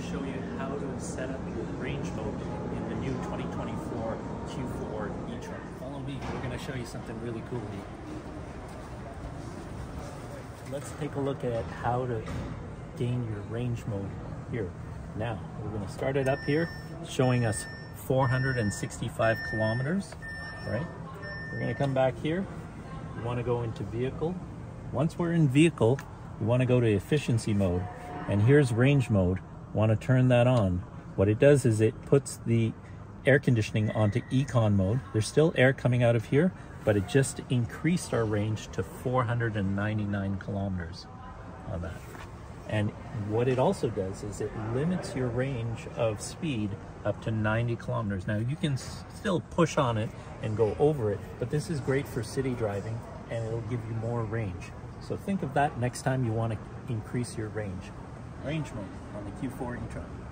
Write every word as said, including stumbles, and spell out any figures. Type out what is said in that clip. to show you how to set up your range mode in the new twenty twenty-four Q four e-tron. Follow me, we're going to show you something really cool here. Let's take a look at how to gain your range mode here. Now, we're going to start it up here, showing us four hundred sixty-five kilometers, right? We're going to come back here. You want to go into vehicle. Once we're in vehicle, you want to go to efficiency mode. And here's range mode. Want to turn that on. What it does is it puts the air conditioning onto econ mode. There's still air coming out of here, but it just increased our range to four hundred ninety-nine kilometers on that. And what it also does is it limits your range of speed up to ninety kilometers. Now you can still push on it and go over it, but this is great for city driving and it'll give you more range. So think of that next time you want to increase your range. Range mode on the Q four e-tron.